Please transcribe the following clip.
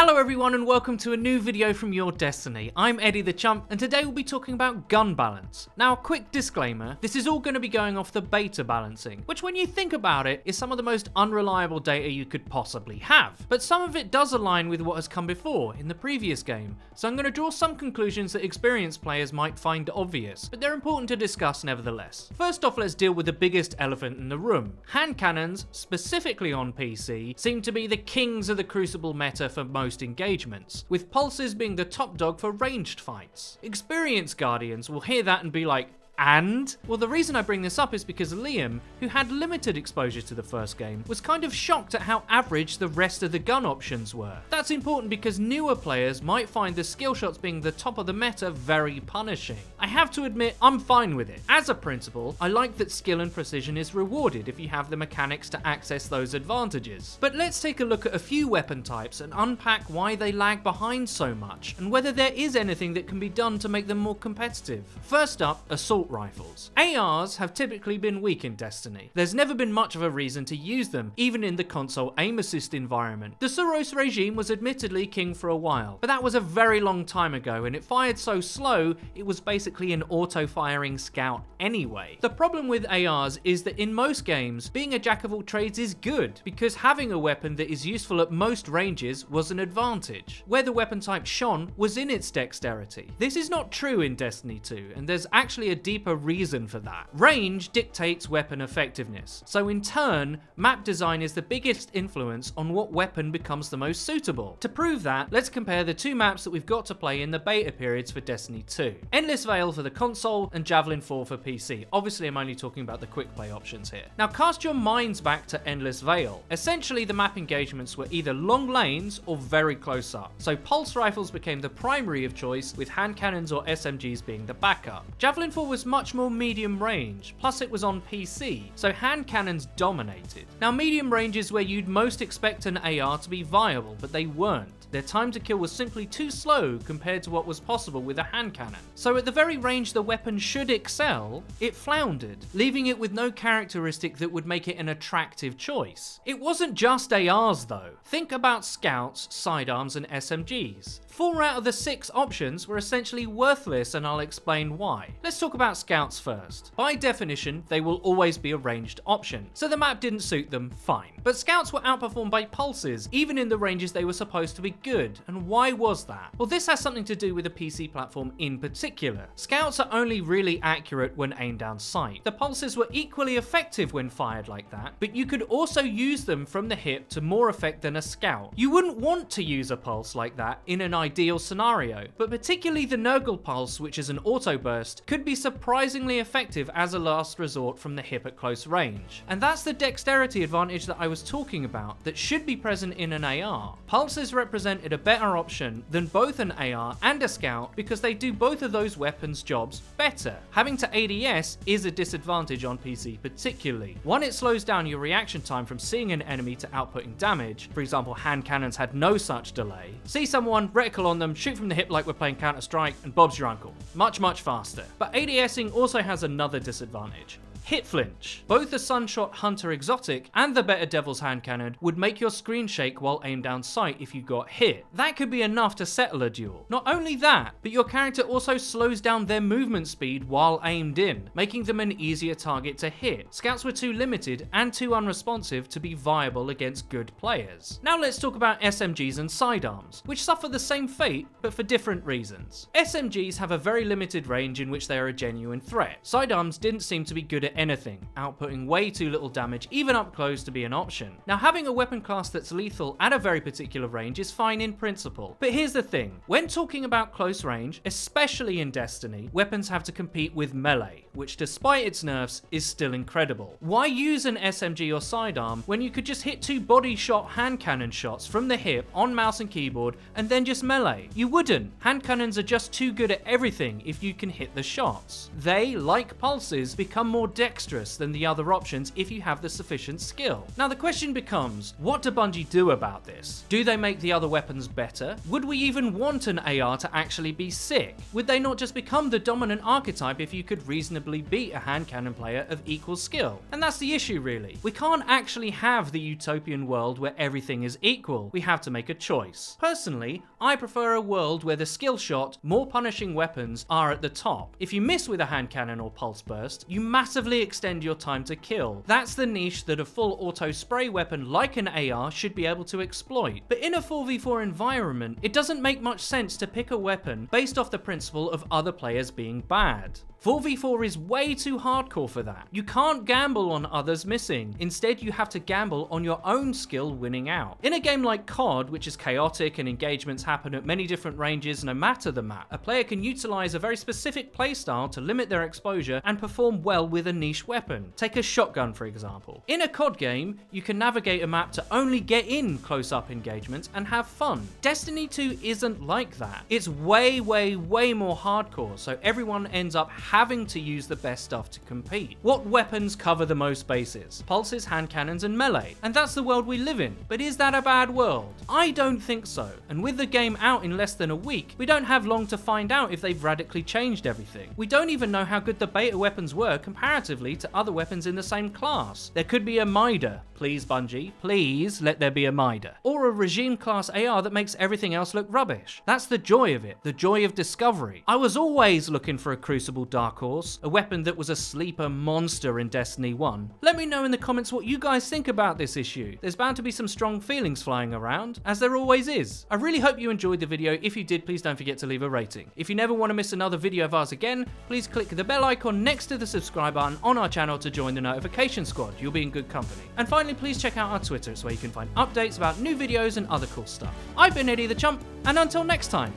Hello everyone and welcome to a new video from Your Destiny. I'm Eddie the Chump and today we'll be talking about gun balance. Now, a quick disclaimer, this is all going to be going off the beta balancing, which when you think about it is some of the most unreliable data you could possibly have. But some of it does align with what has come before in the previous game, so I'm going to draw some conclusions that experienced players might find obvious, but they're important to discuss nevertheless. First off, let's deal with the biggest elephant in the room. Hand cannons, specifically on PC, seem to be the kings of the Crucible meta for most engagements, with pulses being the top dog for ranged fights. Experienced Guardians will hear that and be like, and? Well, the reason I bring this up is because Liam, who had limited exposure to the first game, was kind of shocked at how average the rest of the gun options were. That's important because newer players might find the skill shots being the top of the meta very punishing. I have to admit, I'm fine with it. As a principle, I like that skill and precision is rewarded if you have the mechanics to access those advantages. But let's take a look at a few weapon types and unpack why they lag behind so much, and whether there is anything that can be done to make them more competitive. First up, assault rifles. ARs have typically been weak in Destiny. There's never been much of a reason to use them, even in the console aim assist environment. The Soros regime was admittedly king for a while, but that was a very long time ago and it fired so slow it was basically an auto-firing scout anyway. The problem with ARs is that in most games, being a jack of all trades is good, because having a weapon that is useful at most ranges was an advantage. Where the weapon type shone was in its dexterity. This is not true in Destiny 2, and there's actually a deeper reason for that. Range dictates weapon effectiveness, so in turn, map design is the biggest influence on what weapon becomes the most suitable. To prove that, let's compare the two maps that we've got to play in the beta periods for Destiny 2. Endless Veil for the console and Javelin 4 for PC. Obviously, I'm only talking about the quick play options here. Now, cast your minds back to Endless Veil. Essentially, the map engagements were either long lanes or very close up, so pulse rifles became the primary of choice, with hand cannons or SMG's being the backup. Javelin 4 was much more medium range, plus it was on PC, so hand cannons dominated. Now, medium range is where you'd most expect an AR to be viable, but they weren't. Their time to kill was simply too slow compared to what was possible with a hand cannon. So at the very range the weapon should excel, it floundered, leaving it with no characteristic that would make it an attractive choice. It wasn't just ARs though. Think about Scouts, sidearms and SMGs. 4 out of the 6 options were essentially worthless, and I'll explain why. Let's talk about Scouts first. By definition, they will always be a ranged option, so the map didn't suit them, fine. But Scouts were outperformed by pulses, even in the ranges they were supposed to be good, and why was that? Well, this has something to do with the PC platform in particular. Scouts are only really accurate when aimed down sight. The pulses were equally effective when fired like that, but you could also use them from the hip to more effect than a scout. You wouldn't want to use a pulse like that in an ideal scenario, but particularly the Nurgle Pulse, which is an auto burst, could be surprisingly effective as a last resort from the hip at close range. And that's the dexterity advantage that I was talking about that should be present in an AR. Pulses represent a better option than both an AR and a scout because they do both of those weapons' jobs better. Having to ADS is a disadvantage on PC particularly. One, it slows down your reaction time from seeing an enemy to outputting damage. For example, hand cannons had no such delay. See someone, reticle on them, shoot from the hip like we're playing Counter-Strike, and Bob's your uncle. Much, much faster. But ADSing also has another disadvantage. Hit flinch. Both the Sunshot Hunter Exotic and the Better Devil's hand cannon would make your screen shake while aimed down sight if you got hit. That could be enough to settle a duel. Not only that, but your character also slows down their movement speed while aimed in, making them an easier target to hit. Scouts were too limited and too unresponsive to be viable against good players. Now let's talk about SMGs and sidearms, which suffer the same fate but for different reasons. SMGs have a very limited range in which they are a genuine threat. Sidearms didn't seem to be good at anything, outputting way too little damage even up close to be an option. Now, having a weapon class that's lethal at a very particular range is fine in principle, but here's the thing. When talking about close range, especially in Destiny, weapons have to compete with melee, which despite its nerfs is still incredible. Why use an SMG or sidearm when you could just hit 2 body shot hand cannon shots from the hip on mouse and keyboard and then just melee? You wouldn't. Hand cannons are just too good at everything if you can hit the shots. They, like pulses, become more dexterous than the other options if you have the sufficient skill. Now the question becomes, what do Bungie do about this? Do they make the other weapons better? Would we even want an AR to actually be sick? Would they not just become the dominant archetype if you could reasonably beat a hand cannon player of equal skill? And that's the issue really. We can't actually have the utopian world where everything is equal. We have to make a choice. Personally, I prefer a world where the skill shot, more punishing weapons are at the top. If you miss with a hand cannon or pulse burst, you massively extend your time to kill. That's the niche that a full auto spray weapon like an AR should be able to exploit. But in a 4v4 environment, it doesn't make much sense to pick a weapon based off the principle of other players being bad. 4v4 is way too hardcore for that. You can't gamble on others missing. Instead, you have to gamble on your own skill winning out. In a game like COD, which is chaotic and engagements happen at many different ranges no matter the map, a player can utilize a very specific playstyle to limit their exposure and perform well with a niche weapon. Take a shotgun, for example. In a COD game, you can navigate a map to only get in close-up engagements and have fun. Destiny 2 isn't like that. It's way, way, way more hardcore, so everyone ends up having to use the best stuff to compete. What weapons cover the most bases? Pulses, hand cannons, and melee. And that's the world we live in. But is that a bad world? I don't think so. And with the game out in less than a week, we don't have long to find out if they've radically changed everything. We don't even know how good the beta weapons were comparatively to other weapons in the same class. There could be a Mida. Please, Bungie, please let there be a Mida. Or a regime class AR that makes everything else look rubbish. That's the joy of it, the joy of discovery. I was always looking for a Crucible Dark Horse, a weapon that was a sleeper monster in Destiny 1. Let me know in the comments what you guys think about this issue. There's bound to be some strong feelings flying around, as there always is. I really hope you enjoyed the video. If you did, please don't forget to leave a rating. If you never want to miss another video of ours again, please click the bell icon next to the subscribe button on our channel to join the notification squad. You'll be in good company. And finally, please check out our Twitter. It's where you can find updates about new videos and other cool stuff. I've been Eddie the Chump, and until next time.